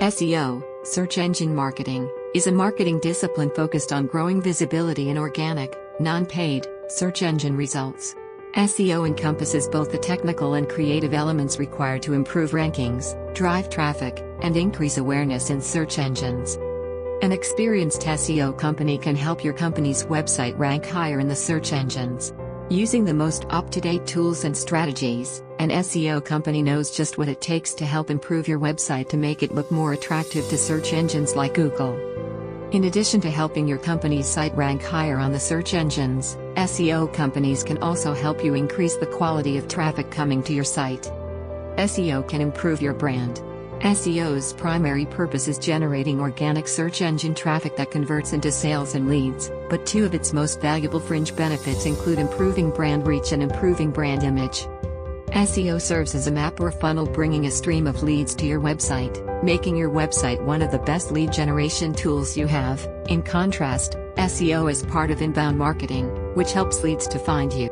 SEO, search engine marketing, is a marketing discipline focused on growing visibility in organic, non-paid, search engine results. SEO encompasses both the technical and creative elements required to improve rankings, drive traffic, and increase awareness in search engines. An experienced SEO company can help your company's website rank higher in the search engines. Using the most up-to-date tools and strategies, an SEO company knows just what it takes to help improve your website to make it look more attractive to search engines like Google. In addition to helping your company's site rank higher on the search engines, SEO companies can also help you increase the quality of traffic coming to your site. SEO can improve your brand. SEO's primary purpose is generating organic search engine traffic that converts into sales and leads, but two of its most valuable fringe benefits include improving brand reach and improving brand image. SEO serves as a map or funnel, bringing a stream of leads to your website, making your website one of the best lead generation tools you have. In contrast, SEO is part of inbound marketing, which helps leads to find you.